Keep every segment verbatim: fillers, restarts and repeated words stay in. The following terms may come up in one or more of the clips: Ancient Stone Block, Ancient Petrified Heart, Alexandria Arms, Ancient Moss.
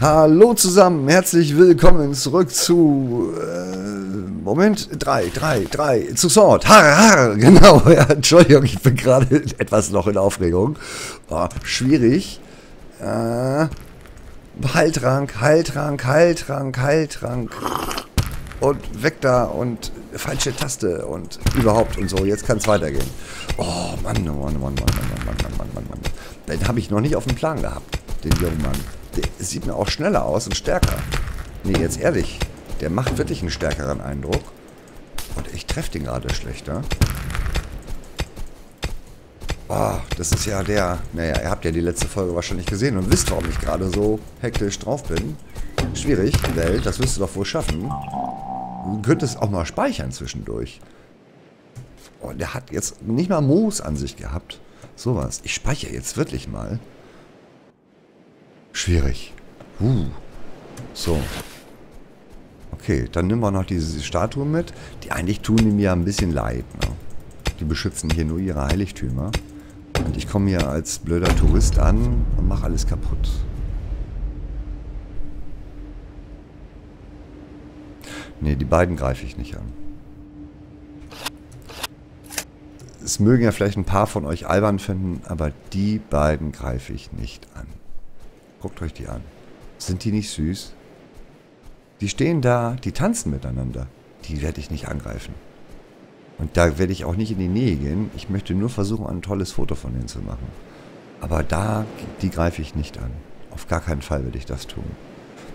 Hallo zusammen, herzlich willkommen zurück zu, äh, Moment, drei, drei, drei, zu Sword, har, har, genau, ja, Entschuldigung, ich bin gerade etwas noch in Aufregung, oh, schwierig, äh, Heiltrank, Heiltrank, Heiltrank, Heiltrank und weg da und falsche Taste und überhaupt und so, jetzt kann es weitergehen, oh Mann, Mann, Mann, Mann, Mann, Mann, Mann, Mann, Mann, Mann, den habe ich noch nicht auf dem Plan gehabt, den jungen Mann. Der sieht mir auch schneller aus und stärker. Nee, jetzt ehrlich. Der macht wirklich einen stärkeren Eindruck. Und ich treffe den gerade schlechter. Ah, oh, das ist ja der... Naja, ihr habt ja die letzte Folge wahrscheinlich gesehen und wisst, warum ich gerade so hektisch drauf bin. Schwierig, Welt, das wirst du doch wohl schaffen. Du könntest auch mal speichern zwischendurch. Oh, der hat jetzt nicht mal Moos an sich gehabt. Sowas. Ich speichere jetzt wirklich mal. Schwierig. Uh. So. Okay, dann nehmen wir noch diese Statuen mit. Die eigentlich tun die mir ein bisschen leid. Ne? Die beschützen hier nur ihre Heiligtümer. Und ich komme hier als blöder Tourist an und mache alles kaputt. Ne, die beiden greife ich nicht an. Es mögen ja vielleicht ein paar von euch albern finden, aber die beiden greife ich nicht an. Guckt euch die an. Sind die nicht süß? Die stehen da, die tanzen miteinander. Die werde ich nicht angreifen. Und da werde ich auch nicht in die Nähe gehen. Ich möchte nur versuchen, ein tolles Foto von denen zu machen. Aber da, die greife ich nicht an. Auf gar keinen Fall werde ich das tun.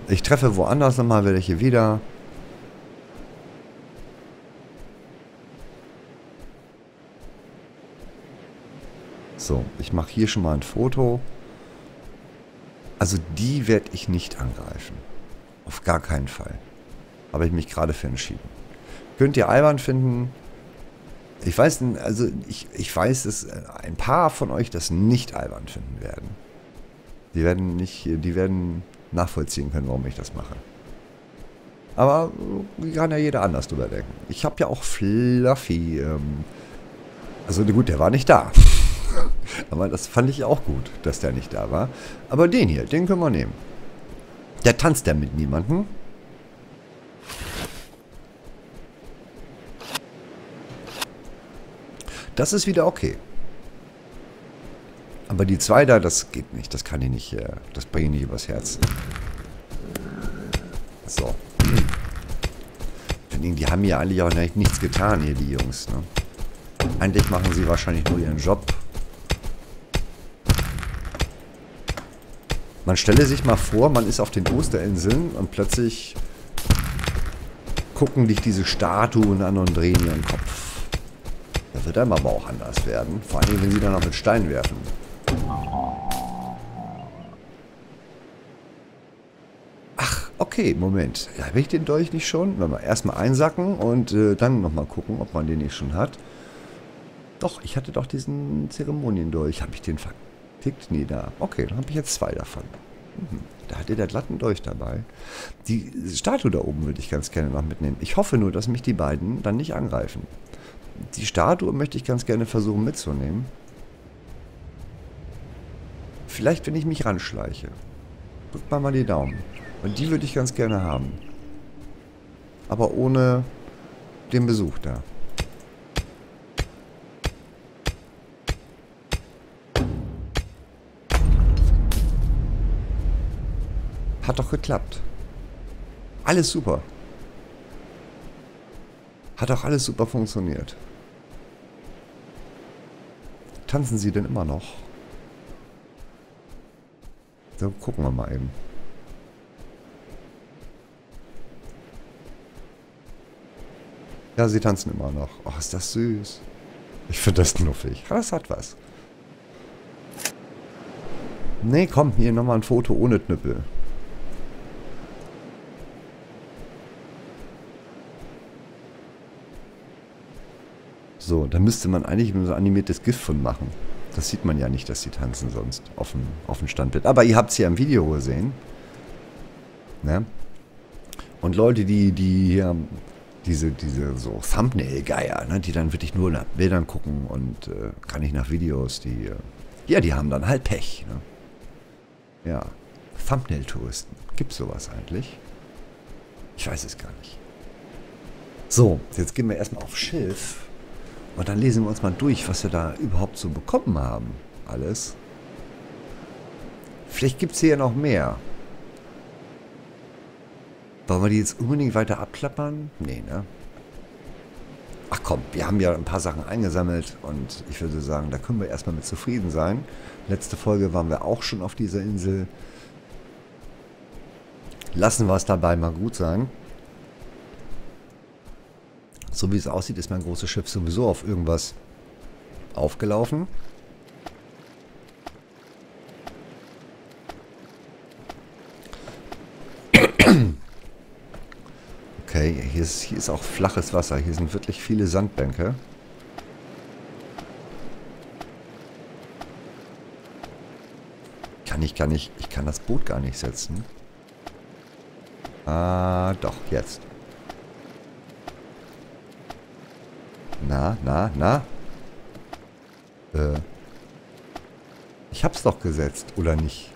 Ich treffe woanders nochmal welche wieder. So, ich mache hier schon mal ein Foto. Also die werde ich nicht angreifen. Auf gar keinen Fall. Habe ich mich gerade für entschieden. Könnt ihr albern finden? Ich weiß, also ich, ich weiß, dass ein paar von euch das nicht albern finden werden. Die werden nicht, die werden nachvollziehen können, warum ich das mache. Aber kann ja jeder anders drüber denken. Ich habe ja auch Fluffy. Ähm, also gut, der war nicht da. Aber das fand ich auch gut, dass der nicht da war. Aber den hier, den können wir nehmen. Der tanzt ja mit niemandem. Das ist wieder okay. Aber die zwei da, das geht nicht. Das kann ich nicht, das bringe ich nicht übers Herz. So. Die haben ja eigentlich auch nichts getan, hier die Jungs. Ne? Eigentlich machen sie wahrscheinlich nur ihren Job. Man stelle sich mal vor, man ist auf den Osterinseln und plötzlich gucken dich diese Statuen an und drehen ihren Kopf. Das wird einem aber auch anders werden. Vor allem, wenn sie dann noch mit Steinen werfen. Ach, okay, Moment. Habe ich den Dolch nicht schon? Wenn wir erstmal einsacken und äh, dann nochmal gucken, ob man den nicht schon hat. Doch, ich hatte doch diesen Zeremoniendolch. Habe ich den ver... nie da. Okay, dann habe ich jetzt zwei davon. Mhm. Da hatte der glatten Dolch dabei. Die Statue da oben würde ich ganz gerne noch mitnehmen. Ich hoffe nur, dass mich die beiden dann nicht angreifen. Die Statue möchte ich ganz gerne versuchen mitzunehmen. Vielleicht, wenn ich mich ranschleiche. Drückt mal mal die Daumen. Und die würde ich ganz gerne haben. Aber ohne den Besuch da. Hat doch geklappt. Alles super. Hat auch alles super funktioniert. Tanzen sie denn immer noch? So, gucken wir mal eben. Ja, sie tanzen immer noch. Oh, ist das süß. Ich finde das knuffig. Das hat was. Nee, komm, hier nochmal ein Foto ohne Knüppel. So, da müsste man eigentlich so ein animiertes GIF von machen. Das sieht man ja nicht, dass die tanzen sonst auf dem, auf dem Standbild. Aber ihr habt es ja im Video gesehen. Ne? Und Leute, die, die hier diese, diese so Thumbnail-Geier, ne? Die dann wirklich nur nach Bildern gucken und äh, kann nicht nach Videos, die, äh, ja, die haben dann halt Pech. Ne? Ja, Thumbnail-Touristen. Gibt's sowas eigentlich? Ich weiß es gar nicht. So, jetzt gehen wir erstmal auf Schilf. Und dann lesen wir uns mal durch, was wir da überhaupt so bekommen haben. Alles. Vielleicht gibt es hier ja noch mehr. Wollen wir die jetzt unbedingt weiter abklappern? Nee, ne? Ach komm, wir haben ja ein paar Sachen eingesammelt. Und ich würde sagen, da können wir erstmal mit zufrieden sein. Letzte Folge waren wir auch schon auf dieser Insel. Lassen wir es dabei mal gut sein. So wie es aussieht, ist mein großes Schiff sowieso auf irgendwas aufgelaufen. Okay, hier ist, hier ist auch flaches Wasser. Hier sind wirklich viele Sandbänke. Kann ich gar nicht, ich kann das Boot gar nicht setzen. Ah, doch, jetzt. Na, na, na. Äh. Ich hab's doch gesetzt, oder nicht?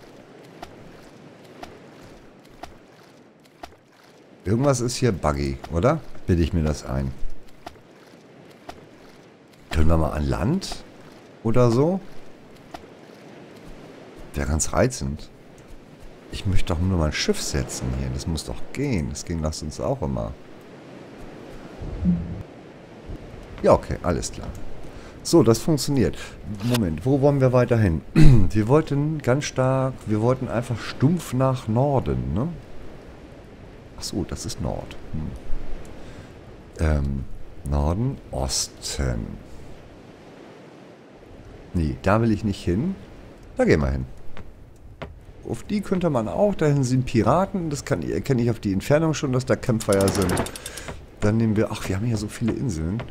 Irgendwas ist hier buggy, oder? Bilde ich mir das ein. Können wir mal an Land? Oder so? Wäre ganz reizend. Ich möchte doch nur mein Schiff setzen hier. Das muss doch gehen. Das ging das uns auch immer. Ja, okay, alles klar. So, das funktioniert. Moment, wo wollen wir weiterhin? Wir wollten ganz stark, wir wollten einfach stumpf nach Norden, ne? Achso, das ist Nord. Hm. Ähm, Norden, Osten. Nee, da will ich nicht hin. Da gehen wir hin. Auf die könnte man auch, dahin sind Piraten, das kann, erkenne ich auf die Entfernung schon, dass da Campfire sind. Dann nehmen wir, ach, wir haben hier so viele Inseln.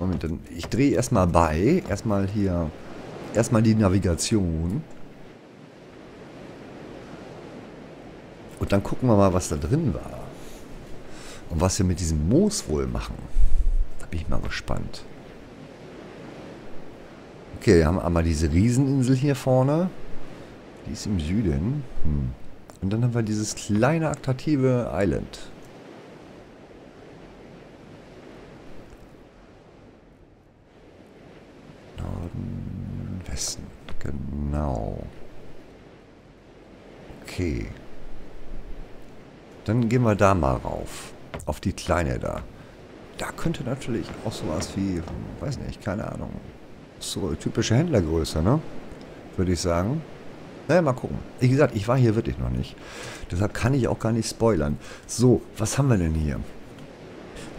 Moment, dann, ich drehe erstmal bei, erstmal hier, erstmal die Navigation. Und dann gucken wir mal, was da drin war. Und was wir mit diesem Moos wohl machen. Da bin ich mal gespannt. Okay, wir haben einmal diese Rieseninsel hier vorne. Die ist im Süden. Hm. Und dann haben wir dieses kleine attraktive Island. Norden, Westen. Genau. Okay. Dann gehen wir da mal rauf. Auf die kleine da. Da könnte natürlich auch sowas wie, weiß nicht, keine Ahnung. So typische Händlergröße, ne? Würde ich sagen. Naja, mal gucken. Wie gesagt, ich war hier wirklich noch nicht. Deshalb kann ich auch gar nicht spoilern. So, was haben wir denn hier?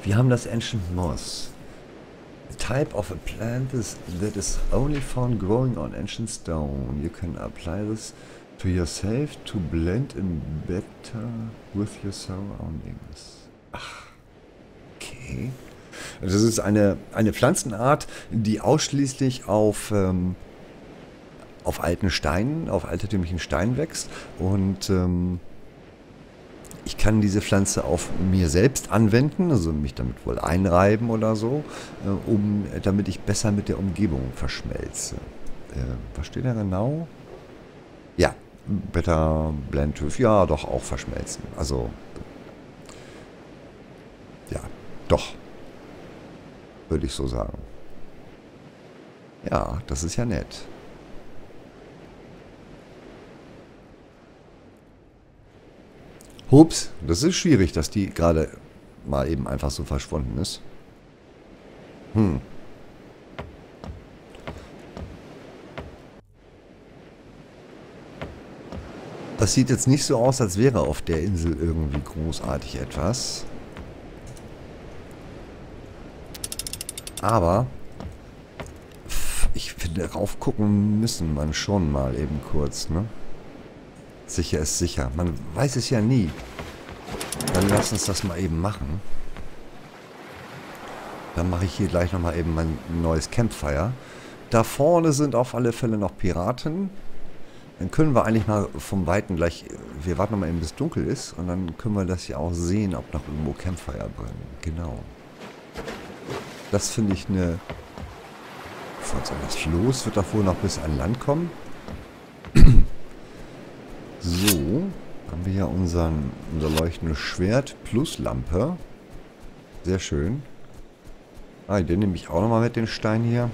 Wir haben das Ancient Moss. A type of a plant that is only found growing on ancient stone. You can apply this to yourself to blend in better with your surroundings. Ach, okay. Das ist eine, eine Pflanzenart, die ausschließlich auf, ähm, auf alten Steinen, auf altertümlichen Steinen wächst. Und ähm, ich kann diese Pflanze auf mir selbst anwenden, also mich damit wohl einreiben oder so, äh, um, damit ich besser mit der Umgebung verschmelze. Äh, was steht da genau? Ja. Better blend with, ja, doch auch verschmelzen. Also, ja, doch. Würde ich so sagen. Ja, das ist ja nett. Hups, das ist schwierig, dass die gerade mal eben einfach so verschwunden ist. Hm. Das sieht jetzt nicht so aus, als wäre auf der Insel irgendwie großartig etwas. Aber ich finde, raufgucken müssen man schon mal eben kurz, ne? Sicher ist sicher. Man weiß es ja nie. Dann lass uns das mal eben machen. Dann mache ich hier gleich nochmal eben mein neues Campfire. Da vorne sind auf alle Fälle noch Piraten. Dann können wir eigentlich mal vom Weiten gleich... Wir warten mal eben, bis es dunkel ist. Und dann können wir das hier auch sehen, ob noch irgendwo Campfire brennen. Genau. Das finde ich eine... Was ist das? Los wird doch wohl noch bis an Land kommen. So, haben wir ja unseren, unser leuchtendes Schwert plus Lampe. Sehr schön. Ah, den nehme ich auch nochmal mit, den Stein hier.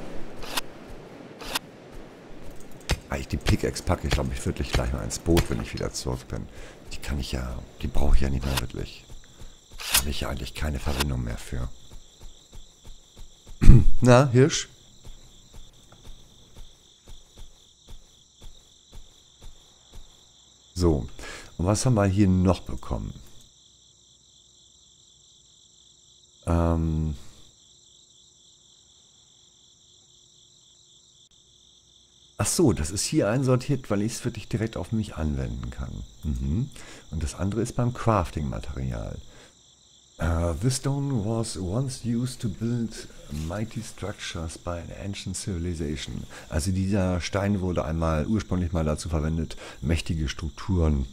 Ah, ich die Pickaxe packe. Ich glaube, ich würde gleich mal ins Boot, wenn ich wieder zurück bin. Die kann ich ja, die brauche ich ja nicht mehr wirklich. Da habe ich ja eigentlich keine Verwendung mehr für. Na, Hirsch? So, und was haben wir hier noch bekommen? Ähm... Ach so, das ist hier einsortiert, weil ich es wirklich direkt auf mich anwenden kann. Mhm. Und das andere ist beim Crafting-Material. Uh, this stone was once used to build mighty structures by an ancient civilization. Also dieser Stein wurde einmal ursprünglich mal dazu verwendet, mächtige Strukturen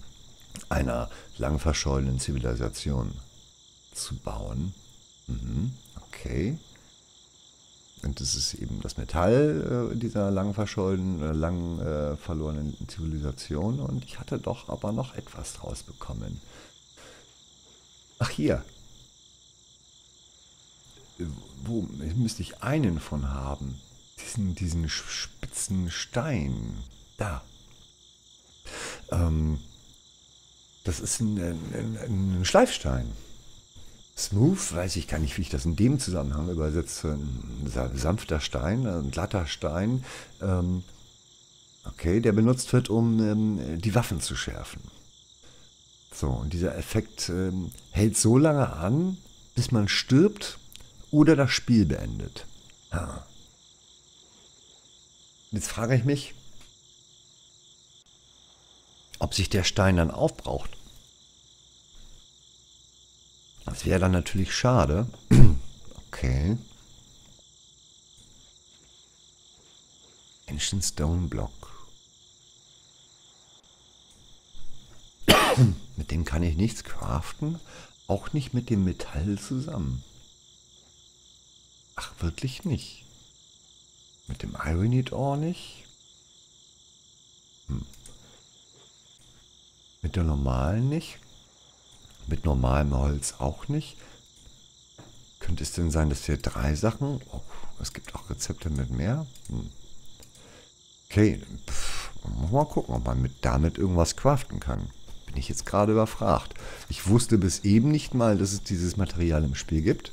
einer lang verschollenen Zivilisation zu bauen. Mhm. Okay. Und das ist eben das Metall äh, dieser lang verschollenen, äh, lang äh, verlorenen Zivilisation. Und ich hatte doch aber noch etwas draus bekommen. Ach, hier. Wo müsste ich einen von haben? Diesen, diesen spitzen Stein. Da. Ähm, das ist ein, ein, ein Schleifstein. Smooth, weiß ich gar nicht, wie ich das in dem Zusammenhang übersetze. Ein sanfter Stein, ein glatter Stein. Ähm, okay, der benutzt wird, um ähm, die Waffen zu schärfen. So, und dieser Effekt ähm, hält so lange an, bis man stirbt oder das Spiel beendet. Ah. Jetzt frage ich mich, ob sich der Stein dann aufbraucht. Das wäre dann natürlich schade. Okay. Ancient Stone Block. Mit dem kann ich nichts craften. Auch nicht mit dem Metall zusammen. Ach, wirklich nicht. Mit dem Iron Need auch nicht. Hm. Mit der normalen nicht. Mit normalem Holz auch nicht. Könnte es denn sein, dass hier drei Sachen... Oh, es gibt auch Rezepte mit mehr. Hm. Okay, pff, muss mal gucken, ob man mit, damit irgendwas craften kann. Bin ich jetzt gerade überfragt. Ich wusste bis eben nicht mal, dass es dieses Material im Spiel gibt.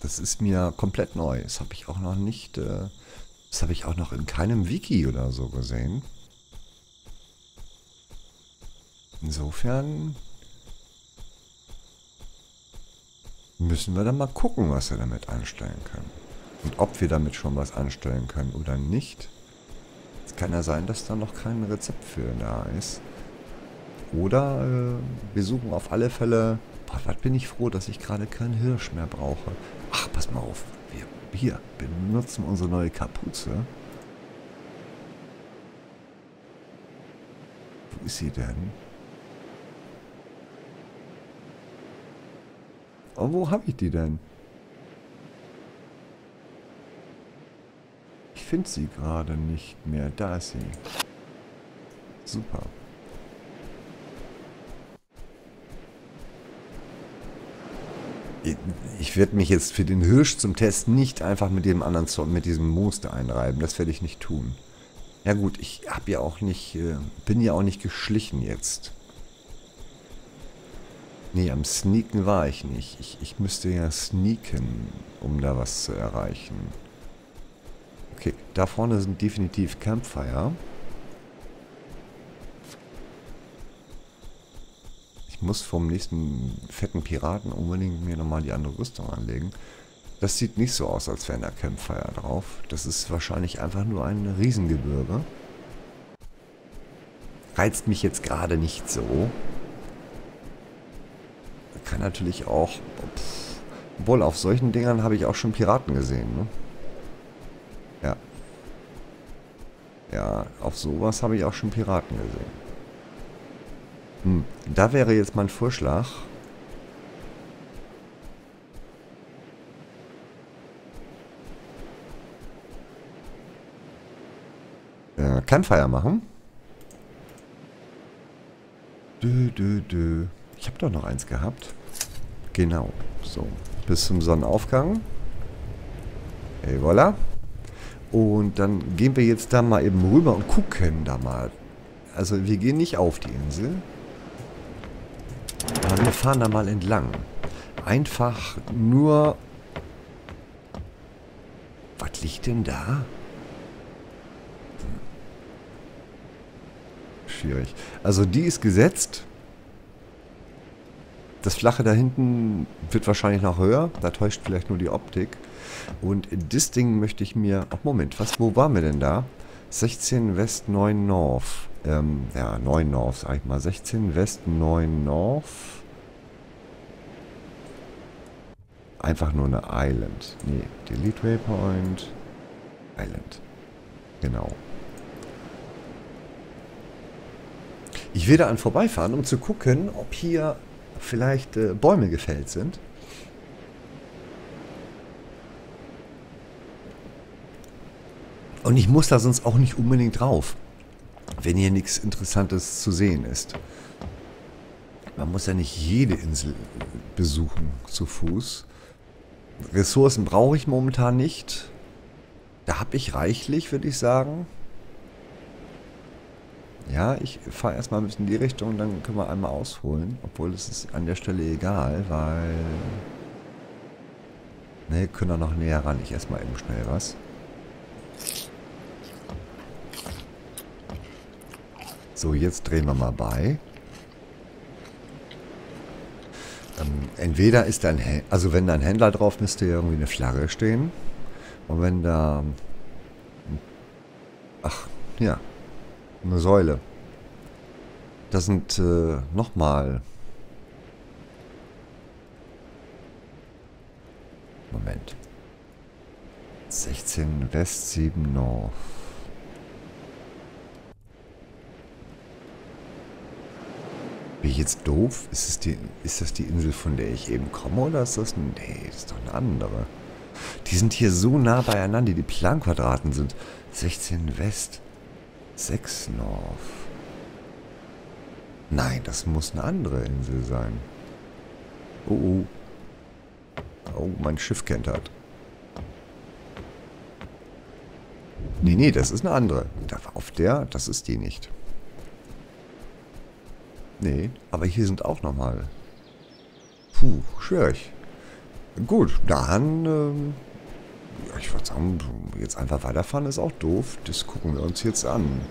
Das ist mir komplett neu. Das habe ich auch noch nicht... Äh, das habe ich auch noch in keinem Wiki oder so gesehen. Insofern müssen wir dann mal gucken, was wir damit anstellen können. Und ob wir damit schon was anstellen können oder nicht. Es kann ja sein, dass da noch kein Rezept für da ist. Oder äh, wir suchen auf alle Fälle... Boah, was bin ich froh, dass ich gerade keinen Hirsch mehr brauche. Ach, pass mal auf. Wir hier benutzen unsere neue Kapuze. Wo ist sie denn? Oh, wo habe ich die denn? Ich finde sie gerade nicht mehr. Da ist sie. Super. Ich, ich werde mich jetzt für den Hirsch zum Test nicht einfach mit dem anderen Zorn, mit diesem Moos einreiben. Das werde ich nicht tun. Ja gut, ich habe ja auch nicht, äh, bin ja auch nicht geschlichen jetzt. Nee, am Sneaken war ich nicht. Ich, ich müsste ja sneaken, um da was zu erreichen. Okay, da vorne sind definitiv Campfire. Ich muss vom nächsten fetten Piraten unbedingt mir nochmal die andere Rüstung anlegen. Das sieht nicht so aus, als wäre da Campfire drauf. Das ist wahrscheinlich einfach nur ein Riesengebirge. Reizt mich jetzt gerade nicht so. Kann natürlich auch... Pff, obwohl, auf solchen Dingern habe ich auch schon Piraten gesehen, ne? Ja. Ja, auf sowas habe ich auch schon Piraten gesehen. Hm, da wäre jetzt mein Vorschlag. Äh, Campfire machen. Dö, dö, dö. Ich habe doch noch eins gehabt. Genau. So. Bis zum Sonnenaufgang. Et voilà. Und dann gehen wir jetzt da mal eben rüber und gucken da mal. Also wir gehen nicht auf die Insel. Aber wir fahren da mal entlang. Einfach nur... Was liegt denn da? Schwierig. Also die ist gesetzt. Das Flache da hinten wird wahrscheinlich noch höher. Da täuscht vielleicht nur die Optik. Und das Ding möchte ich mir... Ach, Moment, was, wo waren wir denn da? sechzehn West, neun North. Ähm, ja, neun North, sag ich mal. sechzehn West, neun North. Einfach nur eine Island. Nee, Delete Waypoint. Island. Genau. Ich will daran vorbeifahren, um zu gucken, ob hier vielleicht äh, Bäume gefällt sind. Und ich muss da sonst auch nicht unbedingt drauf, wenn hier nichts Interessantes zu sehen ist. Man muss ja nicht jede Insel besuchen zu Fuß. Ressourcen brauche ich momentan nicht. Da habe ich reichlich, würde ich sagen. Ja, ich fahre erstmal ein bisschen in die Richtung, dann können wir einmal ausholen. Obwohl, es ist an der Stelle egal, weil... Ne, können wir noch näher ran. Ich esse mal eben schnell was. So, jetzt drehen wir mal bei. Ähm, entweder ist da ein Händler, also wenn da ein Händler drauf, müsste irgendwie eine Flagge stehen. Und wenn da... Ach, ja. Eine Säule. Das sind äh, nochmal... Moment. sechzehn West, sieben North. Bin ich jetzt doof? Ist das, die, ist das die Insel, von der ich eben komme? Oder ist das... Ein, nee, das ist doch eine andere. Die sind hier so nah beieinander, die Planquadraten sind. sechzehn West, sechs North. Nein, das muss eine andere Insel sein. Oh, oh. Oh, mein Schiff kentert. Nee, nee, das ist eine andere. Auf der, das ist die nicht. Nee, aber hier sind auch nochmal. Puh, schwierig. Gut, dann... Ähm ich würde sagen, jetzt einfach weiterfahren ist auch doof. Das gucken wir uns jetzt an,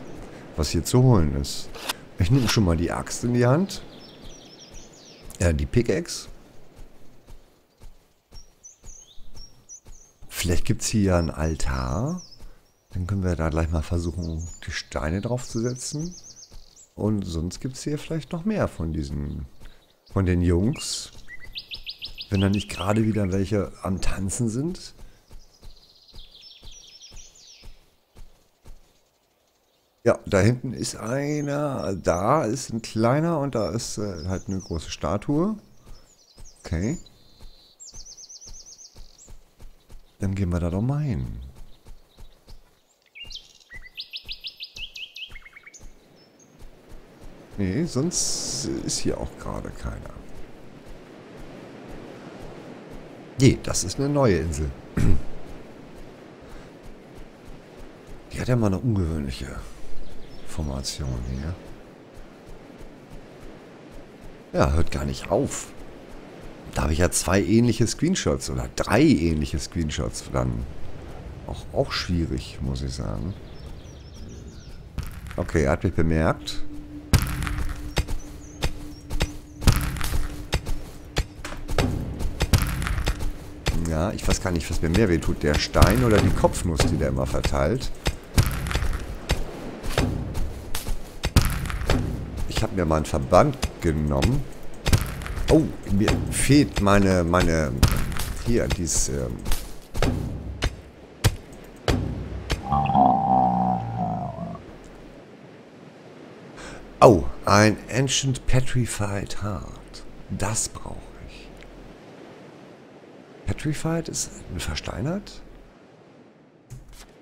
was hier zu holen ist. Ich nehme schon mal die Axt in die Hand. Ja, die Pickaxe. Vielleicht gibt es hier einen Altar. Dann können wir da gleich mal versuchen, die Steine draufzusetzen. Und sonst gibt es hier vielleicht noch mehr von diesen, von den Jungs. Wenn da nicht gerade wieder welche am Tanzen sind. Ja, da hinten ist einer, da ist ein kleiner und da ist äh, halt eine große Statue. Okay. Dann gehen wir da doch mal hin. Nee, sonst ist hier auch gerade keiner. Je, das ist eine neue Insel. Die hat ja mal eine ungewöhnliche... Formation hier. Ja, hört gar nicht auf. Da habe ich ja zwei ähnliche Screenshots oder drei ähnliche Screenshots. Dann auch, auch schwierig, muss ich sagen. Okay, er hat mich bemerkt. Ja, ich weiß gar nicht, was mir mehr weh tut. Der Stein oder die Kopfnuss, die der immer verteilt. Ich habe mir mal einen Verband genommen. Oh, mir fehlt meine, meine, hier, dieses, ähm oh, ein Ancient Petrified Heart. Das brauche ich. Petrified ist ein versteinert?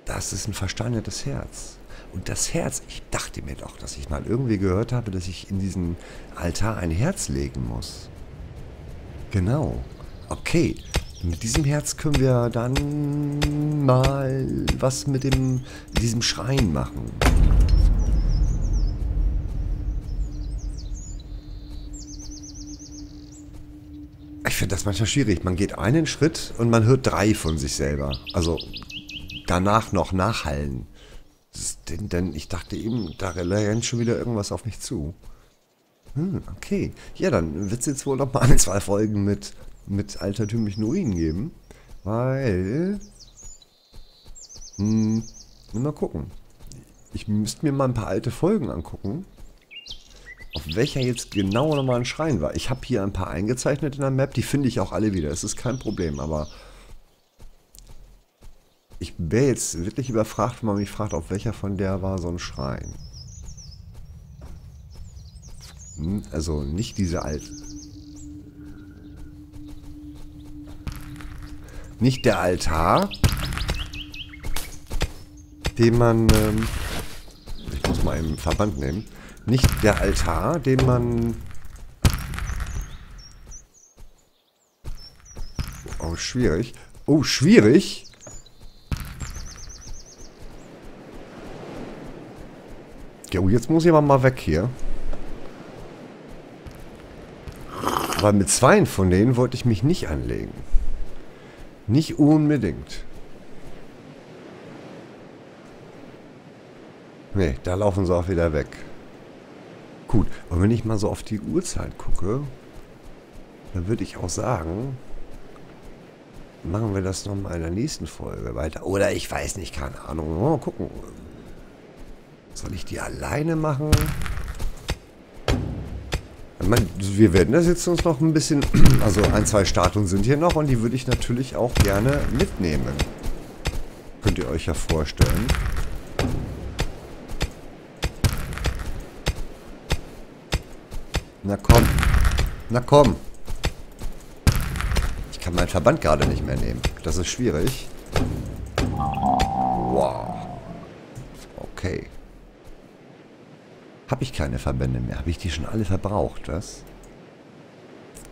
Das ist ein versteinertes Herz. Und das Herz, ich dachte mir doch, dass ich mal irgendwie gehört habe, dass ich in diesen Altar ein Herz legen muss. Genau. Okay. Mit diesem Herz können wir dann mal was mit dem, diesem Schrein machen. Ich finde das manchmal schwierig. Man geht einen Schritt und man hört drei von sich selber. Also danach noch nachhallen. Denn, denn ich dachte eben, da rennt schon wieder irgendwas auf mich zu. Hm, okay. Ja, dann wird es jetzt wohl noch mal ein, zwei Folgen mit... mit altertümlichen Ruinen geben, weil... Hm, mal gucken. Ich müsste mir mal ein paar alte Folgen angucken, auf welcher jetzt genau nochmal ein Schrein war. Ich habe hier ein paar eingezeichnet in der Map, die finde ich auch alle wieder, es ist kein Problem, aber... Ich wäre jetzt wirklich überfragt, wenn man mich fragt, auf welcher von der war so ein Schrein. Hm, also nicht diese alte... Nicht der Altar, den man, ähm, ich muss mal einen Verband nehmen, nicht der Altar, den man, oh schwierig, oh schwierig, ja, jetzt muss jemand mal weg hier. Aber mit zwei von denen wollte ich mich nicht anlegen. Nicht unbedingt. Ne, da laufen sie auch wieder weg. Gut, und wenn ich mal so auf die Uhrzeit gucke, dann würde ich auch sagen, machen wir das nochmal in der nächsten Folge weiter. Oder ich weiß nicht, keine Ahnung. Mal gucken. Soll ich die alleine machen? Man, wir werden das jetzt uns noch ein bisschen, also ein, zwei Statuen sind hier noch und die würde ich natürlich auch gerne mitnehmen. Könnt ihr euch ja vorstellen. Na komm, na komm. Ich kann meinen Verband gerade nicht mehr nehmen, das ist schwierig. Wow. Okay. Habe ich keine Verbände mehr. Habe ich die schon alle verbraucht, was?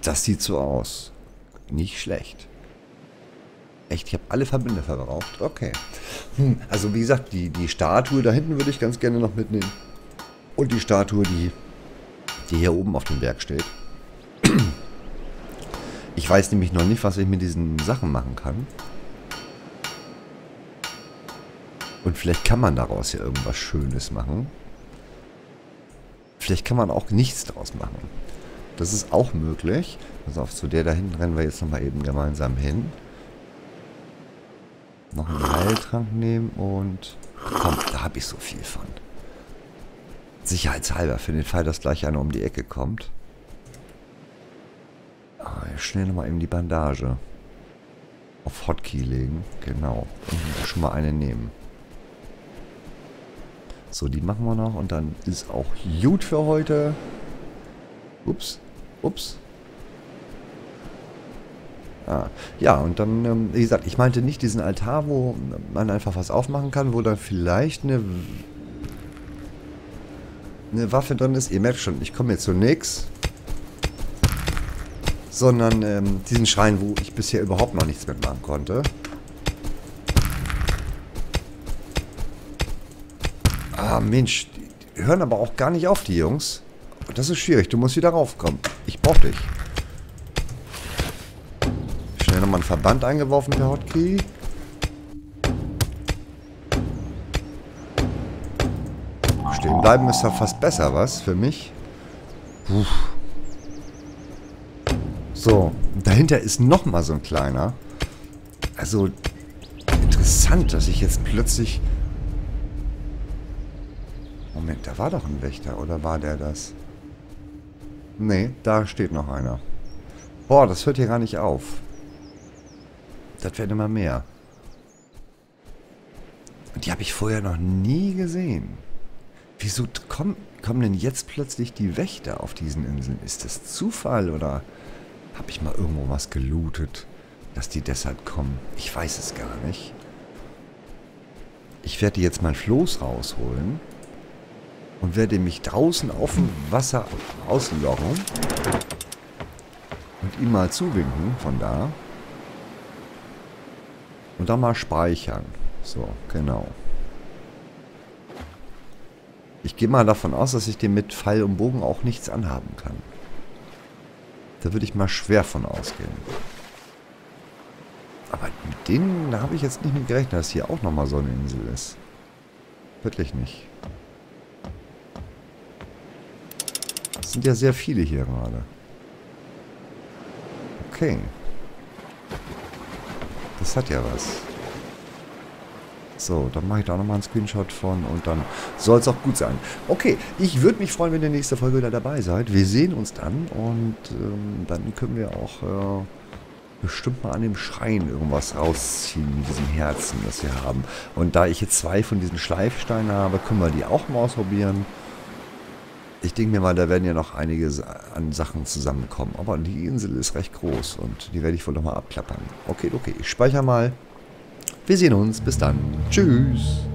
Das sieht so aus. Nicht schlecht. Echt, ich habe alle Verbände verbraucht. Okay. Hm, also wie gesagt, die, die Statue da hinten würde ich ganz gerne noch mitnehmen. Und die Statue, die, die hier oben auf dem Berg steht. Ich weiß nämlich noch nicht, was ich mit diesen Sachen machen kann. Und vielleicht kann man daraus ja irgendwas Schönes machen. Vielleicht kann man auch nichts draus machen. Das ist auch möglich. Pass auf, zu der da hinten rennen wir jetzt nochmal eben gemeinsam hin. Noch einen Heiltrank nehmen und... Komm, da habe ich so viel von. Sicherheitshalber, für den Fall, dass gleich einer um die Ecke kommt. Ah, schnell nochmal eben die Bandage. Auf Hotkey legen, genau. Und schon mal eine nehmen. So, die machen wir noch und dann ist auch gut für heute. Ups, ups. Ah, ja, und dann, ähm, wie gesagt, ich meinte nicht diesen Altar, wo man einfach was aufmachen kann, wo dann vielleicht eine, eine Waffe drin ist. Ihr merkt schon, ich komme jetzt zu nichts. Sondern ähm, diesen Schrein, wo ich bisher überhaupt noch nichts mitmachen konnte. Ah, Mensch, die hören aber auch gar nicht auf, die Jungs. Das ist schwierig, du musst wieder raufkommen. Ich brauch dich. Schnell nochmal einen Verband eingeworfen, der Hotkey. Stehen bleiben ist ja fast besser, was? Für mich. Puh. So, dahinter ist nochmal so ein kleiner. Also, interessant, dass ich jetzt plötzlich... Moment, da war doch ein Wächter, oder war der das? Nee, da steht noch einer. Boah, das hört hier gar nicht auf. Das werden immer mehr. Und die habe ich vorher noch nie gesehen. Wieso kommen, kommen denn jetzt plötzlich die Wächter auf diesen Inseln? Ist das Zufall, oder habe ich mal irgendwo was gelootet, dass die deshalb kommen? Ich weiß es gar nicht. Ich werde jetzt mein Floß rausholen und werde mich draußen auf dem Wasser ausloggen und ihm mal zuwinken von da. Und dann mal speichern. So, genau. Ich gehe mal davon aus, dass ich dem mit Pfeil und Bogen auch nichts anhaben kann. Da würde ich mal schwer von ausgehen. Aber mit denen habe ich jetzt nicht mit gerechnet, dass hier auch nochmal so eine Insel ist. Wirklich nicht. Es sind ja sehr viele hier gerade. Okay. Das hat ja was. So, dann mache ich da nochmal einen Screenshot von und dann soll es auch gut sein. Okay, ich würde mich freuen, wenn ihr nächste Folge wieder dabei seid. Wir sehen uns dann und ähm, dann können wir auch äh, bestimmt mal an dem Schrein irgendwas rausziehen, mit diesem Herzen, das wir haben. Und da ich jetzt zwei von diesen Schleifsteinen habe, können wir die auch mal ausprobieren. Ich denke mir mal, da werden ja noch einige an Sachen zusammenkommen. Aber die Insel ist recht groß und die werde ich wohl nochmal abklappern. Okay, okay, ich speichere mal. Wir sehen uns. Bis dann. Tschüss.